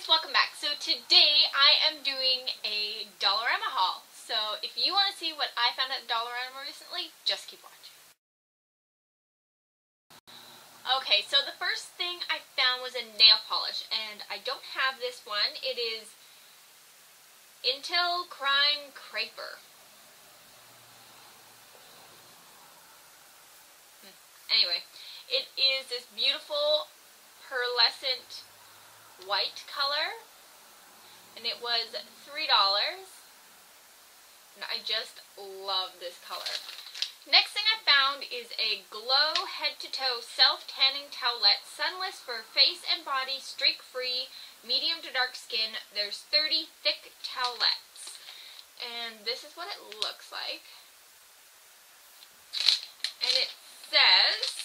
guys, welcome back. So today I am doing a Dollarama haul. So if you want to see what I found at Dollarama recently, just keep watching. Okay, so the first thing I found was a nail polish, and I don't have this one. It is Intel Crime Creper. Anyway, it is this beautiful pearlescent white color, and it was $3, and I just love this color. Next thing I found is a glow head to toe self tanning towelette, sunless for face and body, streak free, medium to dark skin. There's 30 thick towelettes, and this is what it looks like, and it says,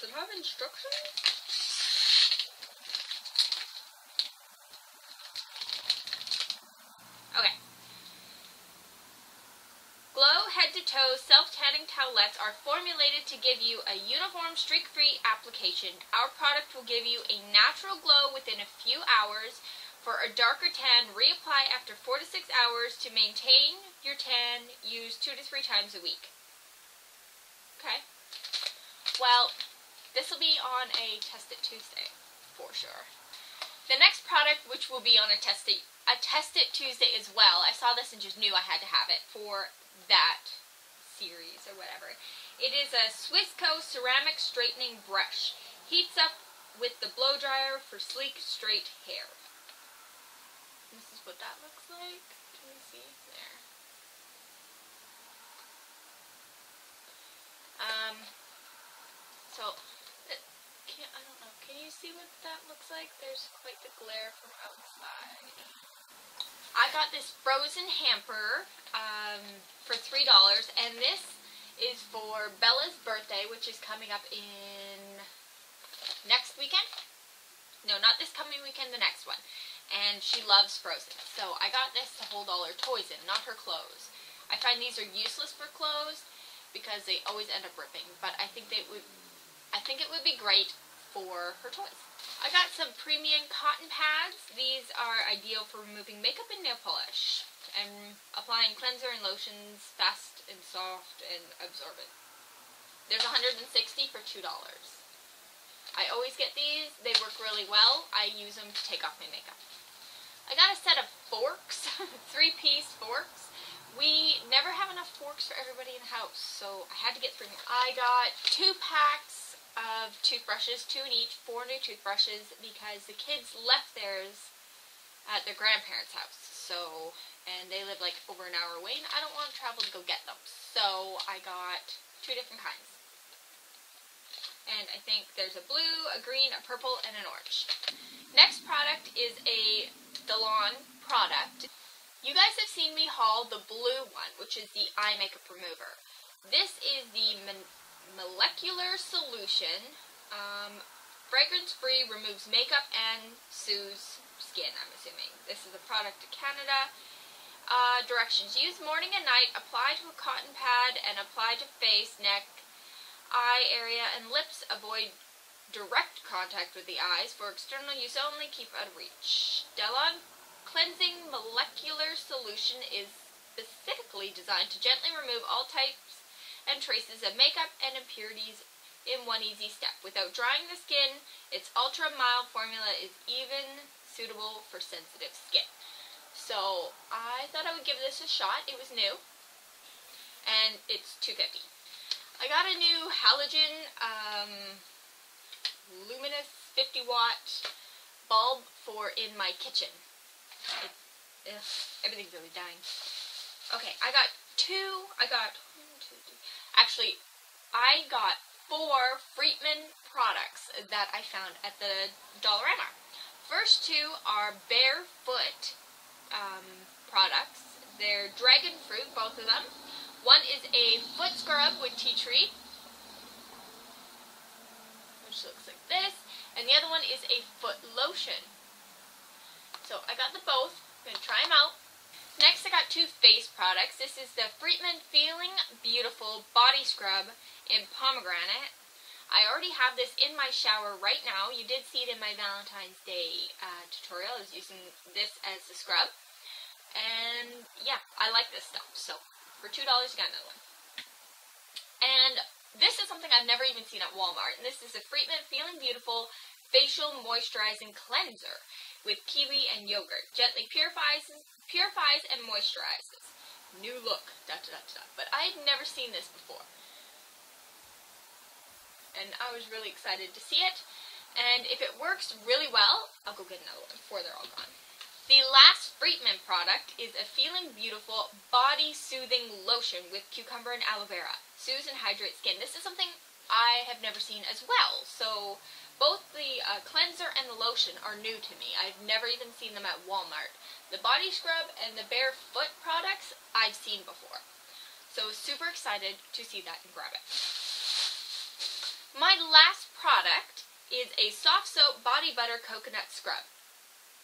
does it have instructions? Toe self-tanning towelettes are formulated to give you a uniform streak-free application. Our product will give you a natural glow within a few hours. For a darker tan, reapply after 4 to 6 hours. To maintain your tan, use 2 to 3 times a week. Okay. Well, this will be on a Test It Tuesday for sure. The next product, which will be on a Test It Tuesday as well, I saw this and just knew I had to have it for that series or whatever. It is a Swissco ceramic straightening brush. Heats up with the blow dryer for sleek straight hair. This is what that looks like. Can you see there? So I don't know. Can you see what that looks like? There's quite the glare from outside. I got this frozen hamper for $3, and this is for Bella's birthday, which is coming up in next weekend. No, not this coming weekend, the next one. And she loves Frozen, so I got this to hold all her toys in, not her clothes. I find these are useless for clothes because they always end up ripping, but I think it would be great for her toys. I got some premium cotton pads. These are ideal for removing makeup and nail polish and applying cleanser and lotions fast and soft and absorbent. There's 160 for $2. I always get these. They work really well. I use them to take off my makeup. I got a set of forks, 3-piece forks. We never have enough forks for everybody in the house, so I had to get 3 more. I got 2 packs of toothbrushes, 2 in each, 4 new toothbrushes, because the kids left theirs at their grandparents' house. So, and they live like over an hour away, and I don't want to travel to go get them. So I got 2 different kinds. And I think there's a blue, a green, a purple, and an orange. Next product is a DeLon product. You guys have seen me haul the blue one, which is the eye makeup remover. This is the Molecular Solution, fragrance-free, removes makeup and soothes skin, I'm assuming. This is a product of Canada. Directions. Use morning and night, apply to a cotton pad, and apply to face, neck, eye area, and lips. Avoid direct contact with the eyes. For external use only, keep out of reach. DeLon Cleansing Molecular Solution is specifically designed to gently remove all types and traces of makeup and impurities in one easy step. Without drying the skin, its ultra mild formula is even suitable for sensitive skin. So I thought I would give this a shot. It was new, and it's $2.50. I got a new halogen luminous 50-watt bulb for in my kitchen. Everything's really dying. Okay, I got 4 Freeman products that I found at the Dollarama. First 2 are barefoot products. They're dragon fruit, both of them. One is a foot scrub with tea tree, which looks like this, and the other one is a foot lotion. So I got them both. I'm going to try them out. Next, I got 2 face products. This is the Freeman Feeling Beautiful Body Scrub in Pomegranate. I already have this in my shower right now. You did see it in my Valentine's Day tutorial. I was using this as the scrub. And yeah, I like this stuff. So for $2 you got another one. And this is something I've never even seen at Walmart. And this is a Freeman Feeling Beautiful Facial Moisturizing Cleanser with kiwi and yogurt. Gently purifies and moisturizes. New look, But I've never seen this before. And I was really excited to see it, and if it works really well, I'll go get another one before they're all gone. The last Freeman product is a Feeling Beautiful Body Soothing Lotion with cucumber and aloe vera. Soothes and hydrates skin. This is something I have never seen as well, so both the cleanser and the lotion are new to me. I've never even seen them at Walmart. The body scrub and the barefoot products I've seen before, so super excited to see that and grab it. My last product is a soft soap body butter coconut scrub.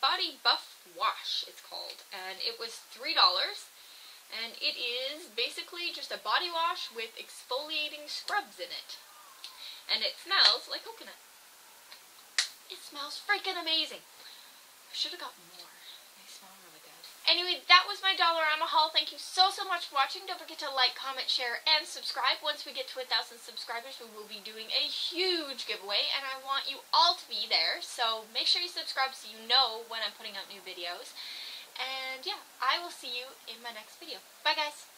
Body Buff Wash it's called, and it was $3, and it is basically just a body wash with exfoliating scrubs in it, and it smells like coconut. It smells freaking amazing. I should have got more. They smell really good. Anyway, that was my Dollarama haul. Thank you so much for watching. Don't forget to like, comment, share, and subscribe. Once we get to 1,000 subscribers, we will be doing a huge giveaway, and I want you all to be there. So make sure you subscribe so you know when I'm putting out new videos. And yeah, I will see you in my next video. Bye, guys.